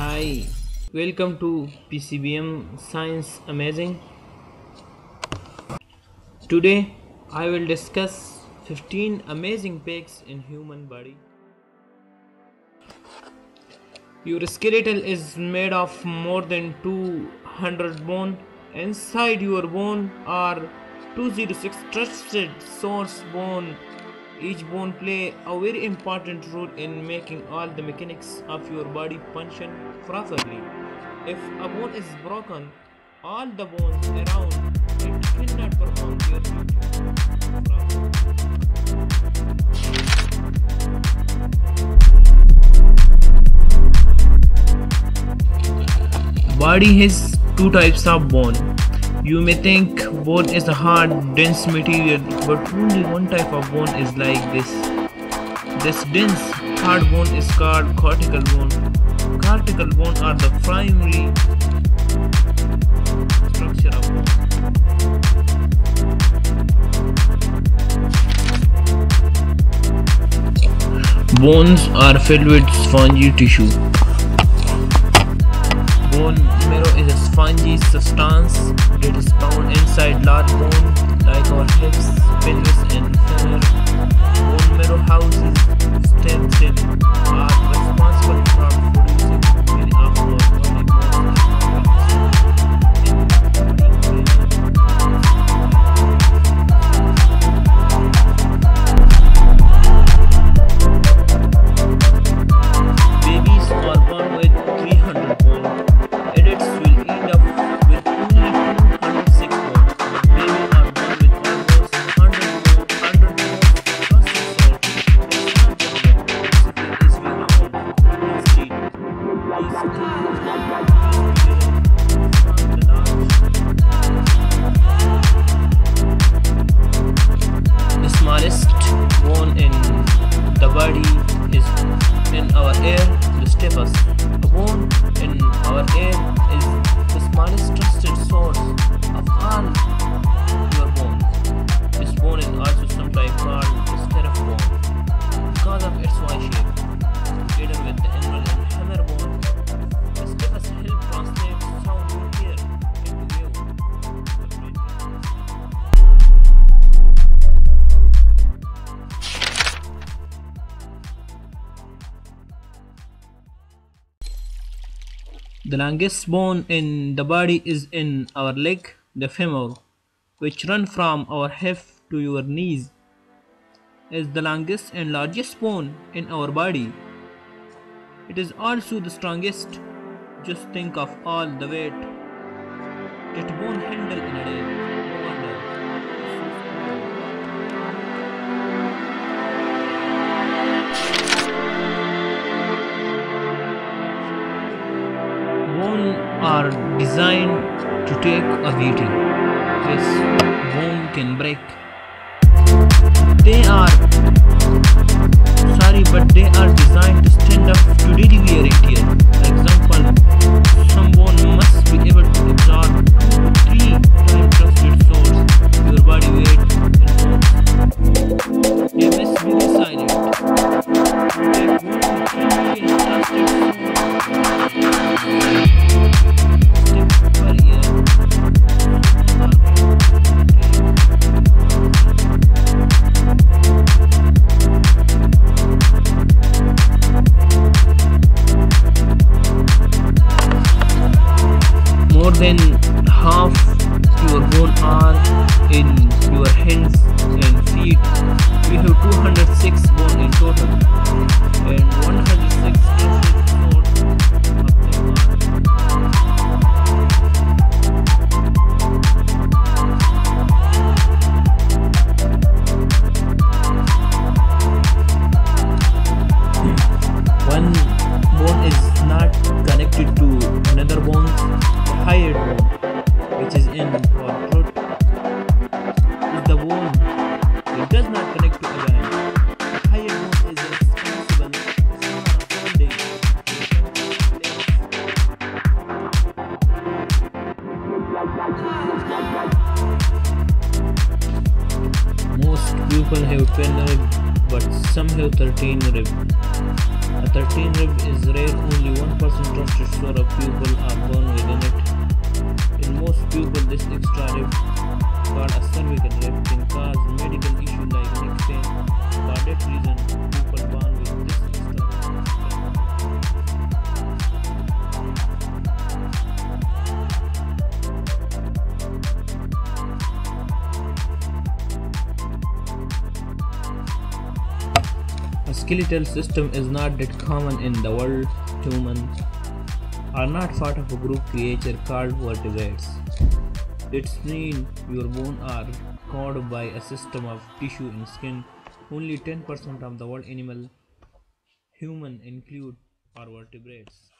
Hi, welcome to PCBM Science Amazing. Today I will discuss 15 amazing packs in human body. Your skeletal is made of more than 200 bone. Inside your bone are 206 trusted source bone. Each bone play a very important role in making all the mechanics of your body function properly. If a bone is broken, all the bones around it cannot perform their function properly. Body has two types of bone. You may think bone is a hard, dense material, but only one type of bone is like this. This dense, hard bone is called cortical bone. Cortical bone are the primary structure of bone. Bones are filled with spongy tissue. Bone marrow is a spongy substance that is found inside large bones like our hips, pelvis and femur. Bone marrow houses stem cells are responsible for producing many of our body bones. Babies are born with 300 bones. Adults will end up with only 206 bones. Babies are born with almost 100 bones. The smallest bone in the body is in our ear, the stapes. A bone in our ear is the smallest trusted source of all your bones. This bone is also sometimes called the stirrup bone because of its Y shape. Together with the animal and hammer bone, the stapes help translate sound to ear and wave. The longest bone in the body is in our leg, the femur, which run from our hip to your knees, is the longest and largest bone in our body. It is also the strongest. Just think of all the weight that bone handle in a day. No wonder it's so strong. Bones are designed to take a beating. Yes, bone can break. They are designed to stand up to wear and tear. For example, some bone must be able to absorb 2 to 3 times trusted source your body weight and force. They must be resilient. That bone will carry trusted source. More than half your bones are in your hands and feet. We have 206 bones in total, and 106 of them are. One bone is not connected to another bone. Higher bone, which is in our throat, is the bone that does not connect to a joint. The higher bone is responsible for holding the legs. Most people have 12 ribs, but some have 13 ribs. A 13 rib is rare, only one offers interest sure a pupil are born within it. In most pupils, this extra rift called a cervical rift can cause medical issue like neck pain. For that reason, people born with this extra rift. A skeletal system is not that common in the world. Humans are not part of a group creature called vertebrates. Its mean your bones are covered by a system of tissue and skin. Only 10% of the world animal human include are vertebrates.